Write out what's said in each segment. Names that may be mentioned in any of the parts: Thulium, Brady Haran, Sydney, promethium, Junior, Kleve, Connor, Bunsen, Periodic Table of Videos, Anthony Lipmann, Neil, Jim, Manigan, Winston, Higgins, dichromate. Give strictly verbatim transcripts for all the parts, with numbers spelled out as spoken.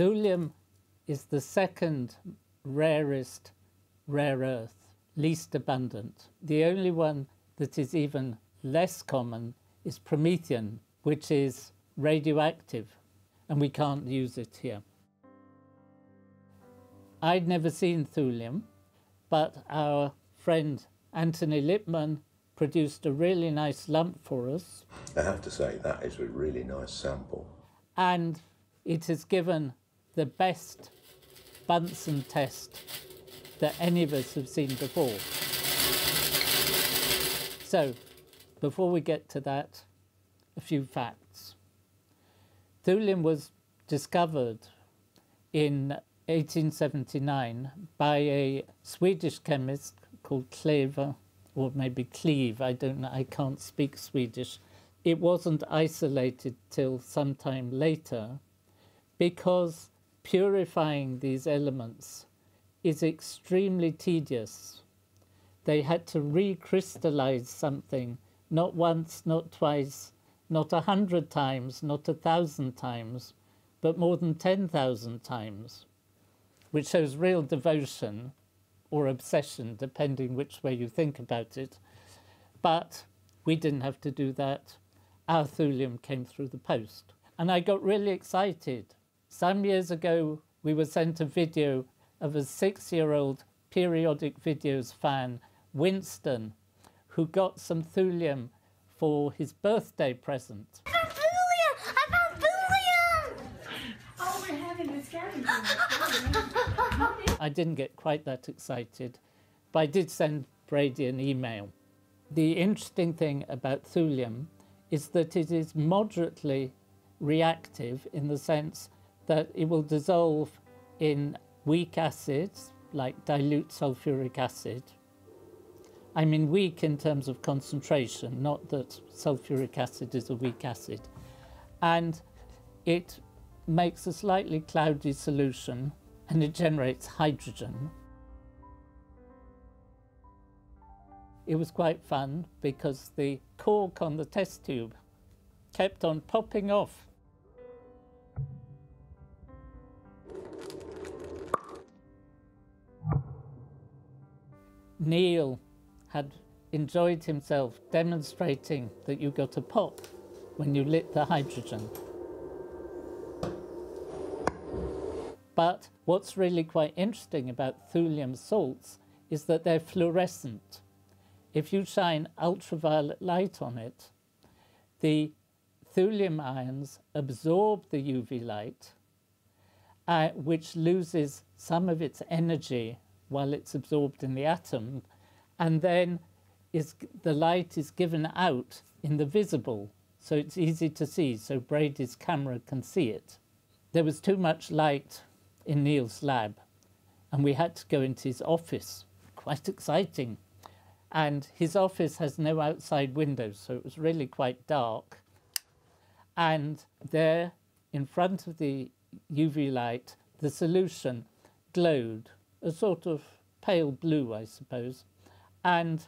Thulium is the second rarest rare earth, least abundant. The only one that is even less common is promethium, which is radioactive, and we can't use it here. I'd never seen thulium, but our friend Anthony Lipmann produced a really nice lump for us. I have to say, that is a really nice sample. And it has given the best Bunsen test that any of us have seen before. So, before we get to that, a few facts. Thulium was discovered in eighteen seventy-nine by a Swedish chemist called Kleve, or maybe Kleve, I don't know, I can't speak Swedish. It wasn't isolated till sometime later, because purifying these elements is extremely tedious. They had to recrystallize something, not once, not twice, not a hundred times, not a thousand times, but more than ten thousand times, which shows real devotion or obsession, depending which way you think about it. But we didn't have to do that. Our thulium came through the post. And I got really excited. Some years ago, we were sent a video of a six-year-old Periodic Videos fan, Winston, who got some thulium for his birthday present. I found thulium! I found thulium! Oh, we're having this game. I didn't get quite that excited, but I did send Brady an email. The interesting thing about thulium is that it is moderately reactive in the sense that it will dissolve in weak acids, like dilute sulfuric acid. I mean weak in terms of concentration, not that sulfuric acid is a weak acid. And it makes a slightly cloudy solution, and it generates hydrogen. It was quite fun because the cork on the test tube kept on popping off. Neil had enjoyed himself demonstrating that you got a pop when you lit the hydrogen. But what's really quite interesting about thulium salts is that they're fluorescent. If you shine ultraviolet light on it, the thulium ions absorb the U V light, uh, which loses some of its energy while it's absorbed in the atom, and then is, the light is given out in the visible, so it's easy to see, so Brady's camera can see it. There was too much light in Neil's lab, and we had to go into his office. Quite exciting. And his office has no outside windows, so it was really quite dark. And there, in front of the U V light, the solution glowed, a sort of pale blue, I suppose, and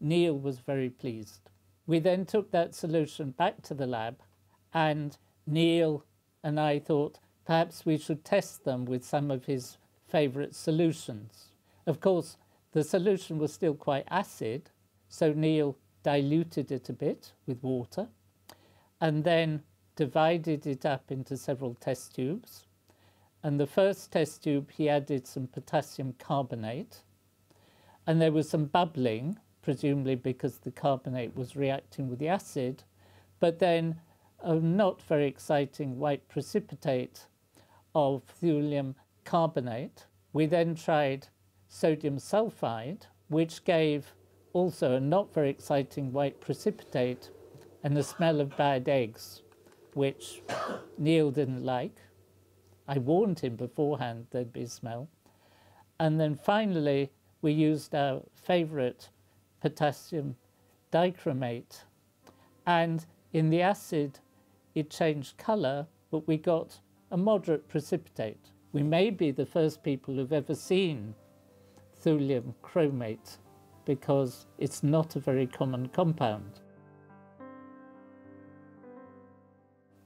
Neil was very pleased. We then took that solution back to the lab, and Neil and I thought perhaps we should test them with some of his favourite solutions. Of course, the solution was still quite acid, so Neil diluted it a bit with water, and then divided it up into several test tubes. And the first test tube, he added some potassium carbonate, and there was some bubbling, presumably because the carbonate was reacting with the acid, but then a not very exciting white precipitate of thulium carbonate. We then tried sodium sulfide, which gave also a not very exciting white precipitate and the smell of bad eggs, which Neil didn't like. I warned him beforehand there'd be a smell. And then finally, we used our favourite potassium dichromate. And in the acid, it changed colour, but we got a moderate precipitate. We may be the first people who've ever seen thulium chromate, because it's not a very common compound.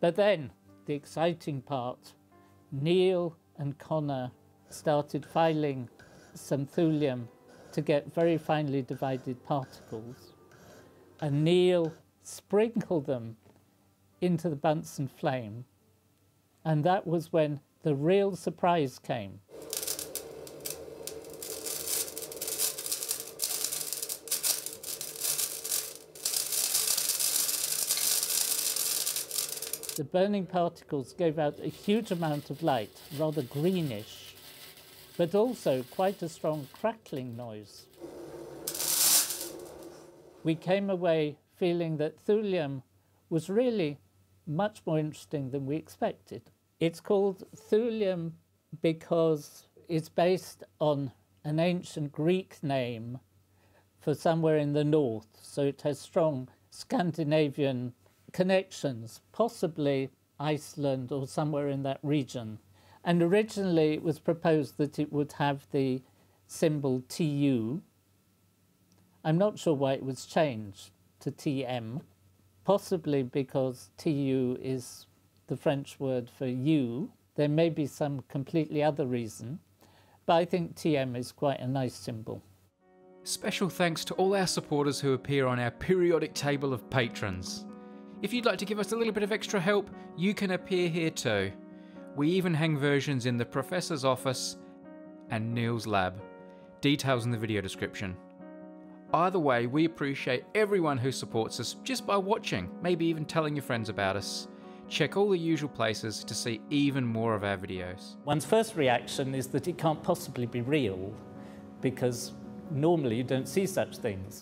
But then, the exciting part Neil and Connor started filing some thulium to get very finely divided particles, and Neil sprinkled them into the Bunsen flame, and that was when the real surprise came. The burning particles gave out a huge amount of light, rather greenish, but also quite a strong crackling noise. We came away feeling that thulium was really much more interesting than we expected. It's called thulium because it's based on an ancient Greek name for somewhere in the north, so it has strong Scandinavian connections, possibly Iceland or somewhere in that region. And originally it was proposed that it would have the symbol T U. I'm not sure why it was changed to T M, possibly because T U is the French word for you. There may be some completely other reason, but I think T M is quite a nice symbol. Special thanks to all our supporters who appear on our periodic table of patrons. If you'd like to give us a little bit of extra help, you can appear here too. We even hang versions in the professor's office and Neil's lab. Details in the video description. Either way, we appreciate everyone who supports us just by watching, maybe even telling your friends about us. Check all the usual places to see even more of our videos. One's first reaction is that it can't possibly be real, because normally you don't see such things.